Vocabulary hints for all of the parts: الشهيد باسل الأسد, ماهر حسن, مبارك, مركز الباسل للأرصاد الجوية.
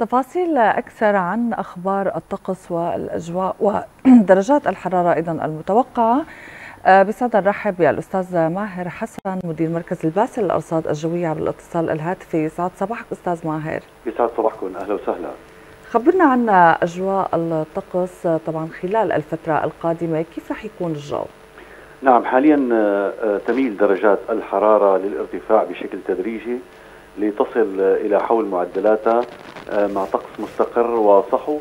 تفاصيل أكثر عن أخبار الطقس والأجواء ودرجات الحرارة أيضا المتوقعة بصدد نرحب بالأستاذ ماهر حسن مدير مركز الباسل الأرصاد الجوية عبر الاتصال الهاتفي. يسعد صباحك أستاذ ماهر. يسعد صباحكم، أهلا وسهلا. خبرنا عن أجواء الطقس طبعا خلال الفترة القادمة، كيف رح يكون الجو؟ نعم، حاليا تميل درجات الحرارة للارتفاع بشكل تدريجي لتصل إلى حول معدلاتها مع طقس مستقر وصحو،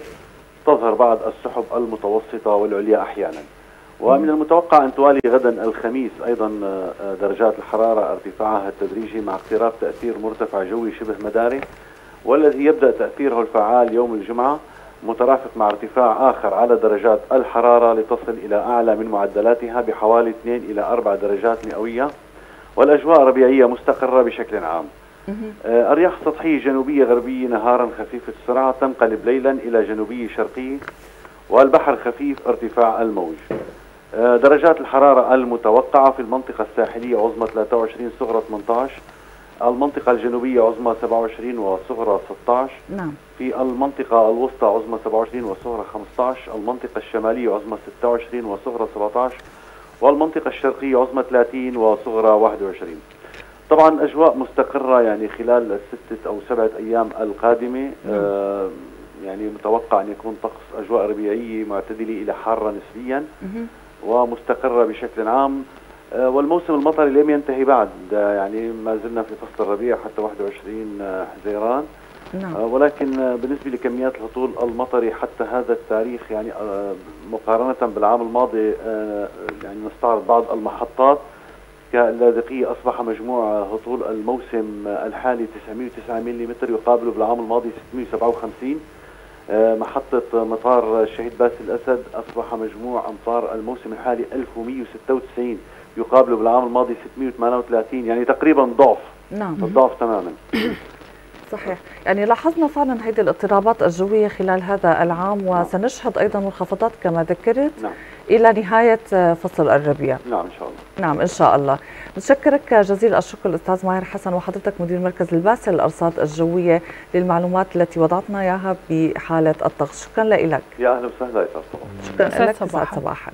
تظهر بعض السحب المتوسطة والعليا أحيانا. ومن المتوقع أن توالي غدا الخميس أيضا درجات الحرارة ارتفاعها التدريجي مع اقتراب تأثير مرتفع جوي شبه مداري، والذي يبدأ تأثيره الفعال يوم الجمعة مترافق مع ارتفاع آخر على درجات الحرارة لتصل إلى أعلى من معدلاتها بحوالي 2 إلى 4 درجات مئوية. والأجواء ربيعية مستقرة بشكل عام. أرياح سطحية جنوبية غربية نهارا خفيفة السرعة تنقلب ليلا إلى جنوبية شرقية، والبحر خفيف ارتفاع الموج. درجات الحرارة المتوقعة في المنطقة الساحلية عظمى 23 صغرى 18، المنطقة الجنوبية عظمى 27 وصغرى 16، نعم. في المنطقة الوسطى عظمى 27 وصغرى 15، المنطقة الشمالية عظمى 26 وصغرى 17، والمنطقة الشرقية عظمى 30 وصغرى 21. طبعا أجواء مستقرة يعني خلال الستة أو سبعة أيام القادمة. يعني متوقع أن يكون طقس أجواء ربيعية معتدلة إلى حارة نسبيا ومستقرة بشكل عام. والموسم المطري لم ينتهي بعد، يعني ما زلنا في فصل الربيع حتى 21 حزيران، نعم. ولكن بالنسبة لكميات الهطول المطري حتى هذا التاريخ يعني مقارنة بالعام الماضي يعني نستعرض بعض المحطات كاللاذقية، أصبح مجموع هطول الموسم الحالي 909 ملم يقابله بالعام الماضي 657. محطة مطار الشهيد باسل الأسد أصبح مجموع أمطار الموسم الحالي 1196 يقابله بالعام الماضي 638، يعني تقريبا ضعف. نعم، الضعف تماما. صحيح، يعني لاحظنا فعلا هذه الاضطرابات الجوية خلال هذا العام، وسنشهد أيضا منخفضات كما ذكرت، نعم، إلى نهاية فصل الربيع. نعم إن شاء الله. نعم إن شاء الله. نشكرك جزيل الشكر الأستاذ ماهر حسن، وحضرتك مدير مركز الباسل الأرصاد الجوية للمعلومات التي وضعتنا إياها بحالة الطقس. شكرا لك. يا أهلا وسهلا. شكرا لك. يسعد صباحك.